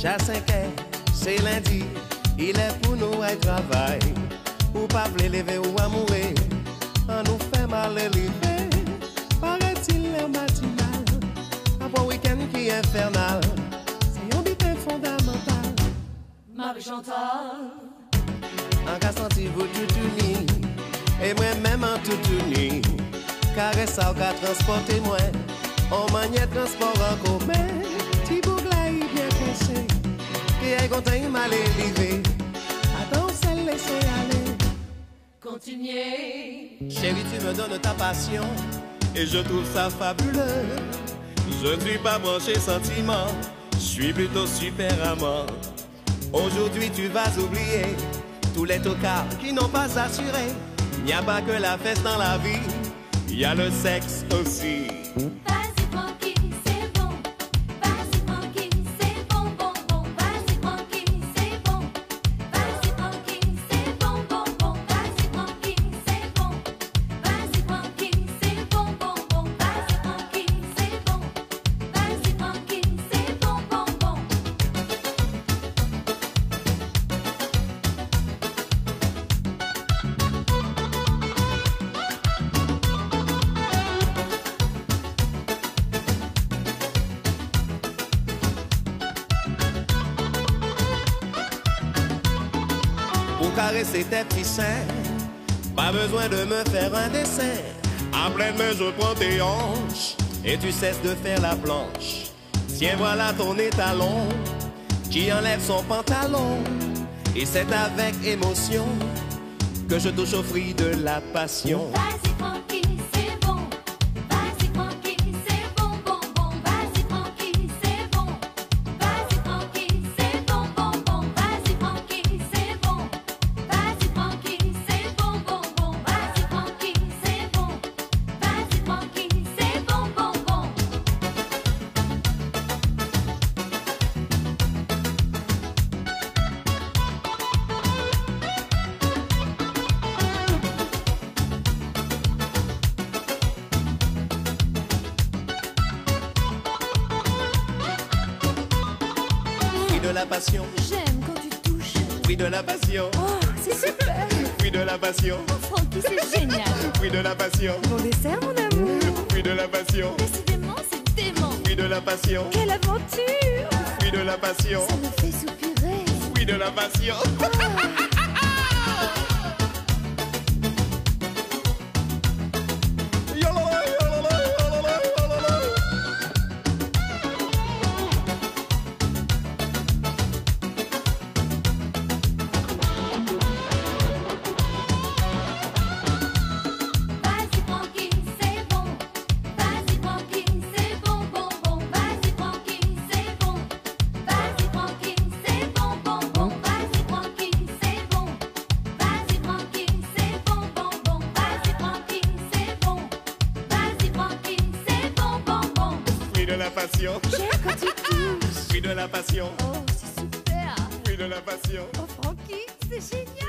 J5h, c'est lundi, il est pour nous à travail. Ou pas lever ou à mourir, on nous fait mal lever. Paraît-il le matinal, après week-end qui est infernal, c'est un bitin fondamental. Marie Chantal, en cas senti vous tout unis, et moi-même en tout unis, caresse à cas transporter moi, on maniait transport en commun. Qui est content, il m'a l'élevé. Attends, c'est laisser aller. Continuez. Chérie, tu me donnes ta passion et je trouve ça fabuleux. Je ne suis pas branché sentiment, je suis plutôt super amant. Aujourd'hui, tu vas oublier tous les tocards qui n'ont pas assuré. Il n'y a pas que la fête dans la vie, il y a le sexe aussi. Caresser tes petits seins, pas besoin de me faire un dessin. À pleine main je prends tes hanches et tu cesses de faire la planche. Tiens voilà ton étalon qui enlève son pantalon. Et c'est avec émotion que je touche au fruit de la passion. Fruit de la passion, j'aime quand tu touches. Fruit de la passion, oh c'est super. Fruit de la passion, oh Francky c'est génial. Fruit de la passion, mon dessert mon amour. Fruit de la passion, décidément c'est dément. Fruit de la passion, quelle aventure. Fruit de la passion, ça me fait soupirer. Fruit de la passion, oh. J'aime quand tu touches. Fruit de la passion. Oh, c'est super. Fruit de la passion. Oh, Francky, c'est génial.